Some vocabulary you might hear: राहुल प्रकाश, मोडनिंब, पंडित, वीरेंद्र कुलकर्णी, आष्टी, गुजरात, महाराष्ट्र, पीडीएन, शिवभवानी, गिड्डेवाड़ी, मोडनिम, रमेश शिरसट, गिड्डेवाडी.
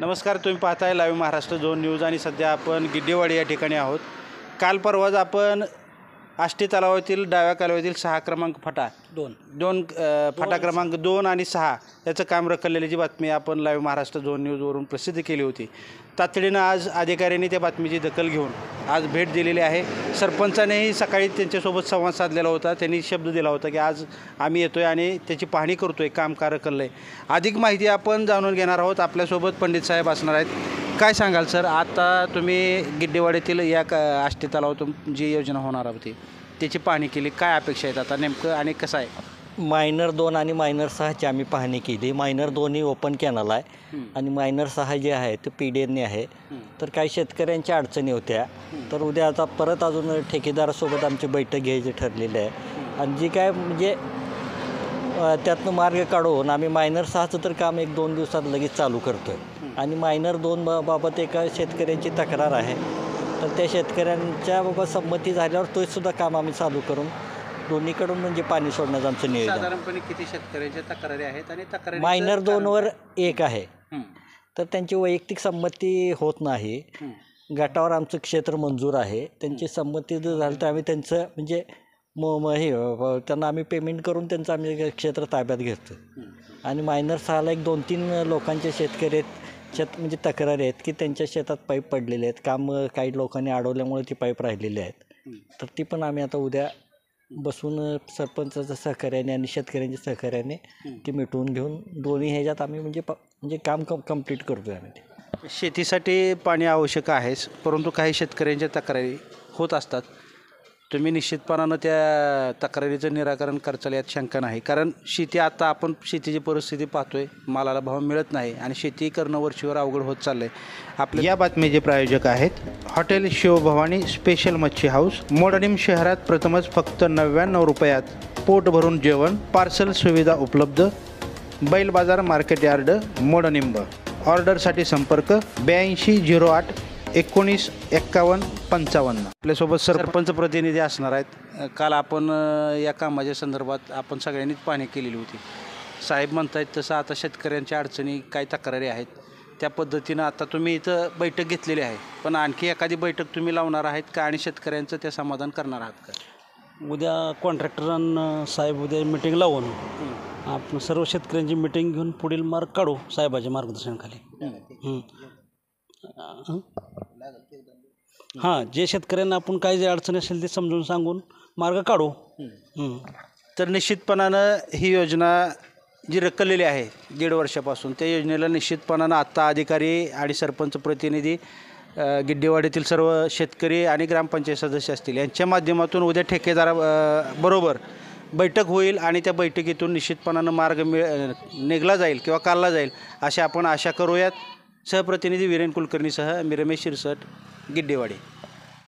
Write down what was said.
नमस्कार, तुम्ही पाहताय लाईव्ह महाराष्ट्र झोन न्यूज आणि सध्या आपण गिड्डेवाडी या ठिकाणी आहोत। काल परवाज आपण आष्टी तलावातील डाव्या कालव्यातील 6 क्रमांक फटा क्रमांक 2 आणि 6 याचं काम रखडलेल्याची बातमी आपण लाईव्ह महाराष्ट्र झोन न्यूजवरून प्रसिद्ध केली होती। तातडीने आज अधिकाऱ्यांनी त्या बातमीची दखल घेऊन आज भेट दिलेली आहे। सरपंचानेही सकाळी त्यांच्यासोबत संवाद साधलेला होता। त्यांनी शब्द दिला होता की आज आम्ही येतोय आणि त्याची पाहणी करतोय, काम रखडलंय। अधिक माहिती आपण जाणून घेणार आहोत। आपल्यासोबत पंडित साहेब असणार आहेत। काय सांगाल सर, आता तुम्ही गिड्डेवाडीतील या आष्टी तलावातून जी योजना होणार होती त्याची पाहणी केली, काय अपेक्षा आहेत आता नेमकं आणि कसं आहे? मायनर 2 आणि मायनर 6 आम्ही पाहणी केली। मायनर 2 ही ओपन कॅनल आहे आणि मायनर 6 जे आहे ते पीडीएन आहे। तर काही शेतकऱ्यांच्या अडचणी होत्या, तर उद्या आता परत अजून ठेकेदारासोबत आमची बैठक घ्यायची ठरलेली आहे आणि जी काय म्हणजे त्यातनं मार्ग काढून आम्ही मायनर 6चं तर काम 1-2 दिवसात लगेच चालू करतो आहे। आणि मायनर 2 बाबत एका शेतकऱ्यांची तक्रार आहे, तर त्या शेतकऱ्यांच्या बाबत संमती झाल्यावर तोसुद्धा काम आम्ही चालू करून दोन्हीकडून म्हणजे पाणी सोडण्याचं आमचं नियोजन। साधारणपणे किती शेतकऱ्यांच्या तक्रारी आहेत आणि तक्रारी मायनर 2वर एक आहे, तर त्यांची वैयक्तिक संमती होत नाही। गटावर आमचं क्षेत्र मंजूर आहे, त्यांची संमती जर झाली तर आम्ही त्यांचं म्हणजे त्यांना आम्ही पेमेंट करून त्यांचं आम्ही क्षेत्र ताब्यात घेतो। आणि मायनर 6ला एक 2-3 लोकांचे शेतकरी म्हणजे तक्रारी आहेत की त्यांच्या शेतात पाईप पडलेले आहेत, काम काही लोकांनी अडवल्यामुळे ती पाईप राहिलेली आहेत। तर ती पण आम्ही आता उद्या बसून सरपंचाच्या सहकार्याने आणि शेतकऱ्यांच्या सहकार्याने ती मिटवून घेऊन दोन्ही ह्याच्यात आम्ही म्हणजे काम कंप्लीट करतो आहे। आम्ही शेतीसाठी पाणी आवश्यक आहेच, परंतु काही शेतकऱ्यांच्या तक्रारी होत असतात। तुम्ही निश्चितपणानं त्या तक्रारीचं निराकरण करचाल यात शंका नाही, कारण शेती आता आपण शेतीची परिस्थिती पाहतोय, मालाला भाव मिळत नाही आणि शेती करणं वर्षीवर अवघड होत चाललं आहे। आपल्या या बातमीचे प्रायोजक आहेत हॉटेल शिवभवानी स्पेशल मच्छी हाऊस, मोडनिम शहरात प्रथमच फक्त 99 रुपयात पोट भरून जेवण, पार्सल सुविधा उपलब्ध। बैल बाजार मार्केट यार्ड मोडनिंब। ऑर्डरसाठी संपर्क 8208 1951 55। आपल्यासोबत सरपंच प्रतिनिधी असणार आहेत। काल आपण या कामाच्या संदर्भात आपण सगळ्यांनीच पाहणी केलेली होती। साहेब म्हणतायत तसं आता शेतकऱ्यांच्या अडचणी काय तक्रारी आहेत त्या पद्धतीनं आता तुम्ही इथं बैठक घेतलेली आहे, पण आणखी एखादी बैठक तुम्ही लावणार आहेत का आणि शेतकऱ्यांचं ते समाधान करणार आहात का? उद्या कॉन्ट्रॅक्टरांना साहेब उद्या मिटिंग लावून आपण सर्व शेतकऱ्यांची मिटिंग घेऊन पुढील मार्ग काढू साहेबाच्या मार्गदर्शनाखाली। हां, जे शेतकऱ्यांना आपण काही जे अडचणी असेल ते समजून सांगून मार्ग काढू। तर निश्चितपणानं ही योजना जी रखडलेली आहे 1.5 वर्षापासून, त्या योजनेला निश्चितपणानं आत्ता अधिकारी आणि सरपंच प्रतिनिधी, गिड्डेवाडीतील सर्व शेतकरी आणि ग्रामपंचायत सदस्य असतील यांच्या माध्यमातून उद्या ठेकेदाराबरोबर बैठक होईल आणि त्या बैठकीतून निश्चितपणानं मार्ग निघाला जाईल किंवा काढला जाईल अशी आपण आशा करूयात। सहप्रतिनिधी वीरेंद्र कुलकर्णी सह मी रमेश शिरसट, गिड्डेवाडी।